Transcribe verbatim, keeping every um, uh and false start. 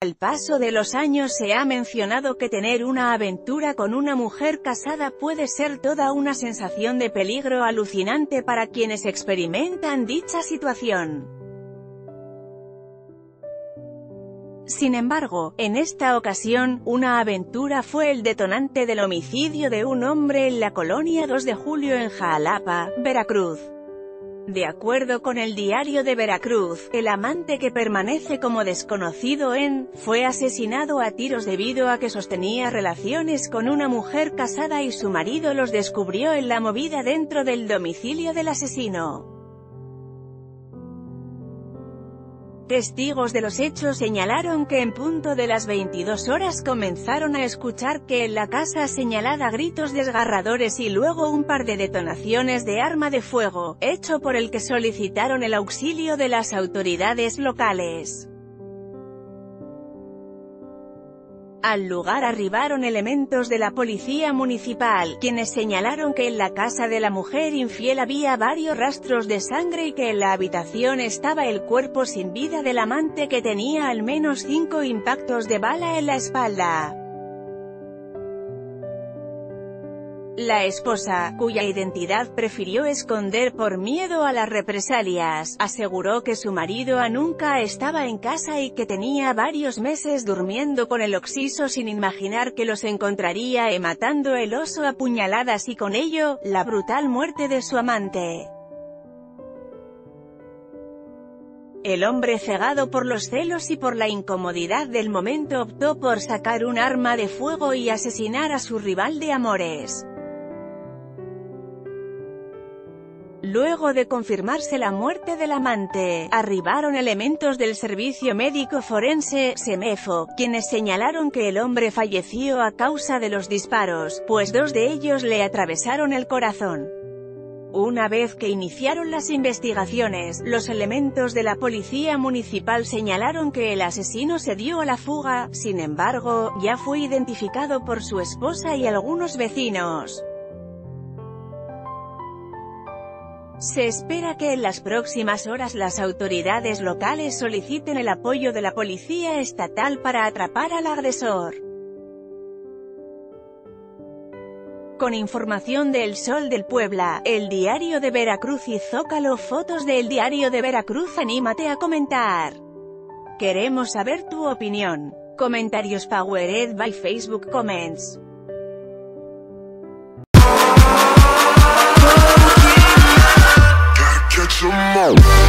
Al paso de los años se ha mencionado que tener una aventura con una mujer casada puede ser toda una sensación de peligro alucinante para quienes experimentan dicha situación. Sin embargo, en esta ocasión, una aventura fue el detonante del homicidio de un hombre en la Colonia dos de Julio en Xalapa, Veracruz. De acuerdo con el diario de Veracruz, el amante, que permanece como desconocido en, fue asesinado a tiros debido a que sostenía relaciones con una mujer casada y su marido los descubrió en la movida dentro del domicilio del asesino. Testigos de los hechos señalaron que en punto de las veintidós horas comenzaron a escuchar que en la casa señalada gritos desgarradores y luego un par de detonaciones de arma de fuego, hecho por el que solicitaron el auxilio de las autoridades locales. Al lugar arribaron elementos de la policía municipal, quienes señalaron que en la casa de la mujer infiel había varios rastros de sangre y que en la habitación estaba el cuerpo sin vida del amante, que tenía al menos cinco impactos de bala en la espalda. La esposa, cuya identidad prefirió esconder por miedo a las represalias, aseguró que su marido nunca estaba en casa y que tenía varios meses durmiendo con el occiso sin imaginar que los encontraría, matando el oso a puñaladas y con ello, la brutal muerte de su amante. El hombre, cegado por los celos y por la incomodidad del momento, optó por sacar un arma de fuego y asesinar a su rival de amores. Luego de confirmarse la muerte del amante, arribaron elementos del Servicio Médico Forense, SEMEFO, quienes señalaron que el hombre falleció a causa de los disparos, pues dos de ellos le atravesaron el corazón. Una vez que iniciaron las investigaciones, los elementos de la policía municipal señalaron que el asesino se dio a la fuga, sin embargo, ya fue identificado por su esposa y algunos vecinos. Se espera que en las próximas horas las autoridades locales soliciten el apoyo de la policía estatal para atrapar al agresor. Con información del Sol del Puebla, el diario de Veracruz y Zócalo. Fotos del diario de Veracruz. Anímate a comentar. Queremos saber tu opinión. Comentarios powered by Facebook Comments. Come on.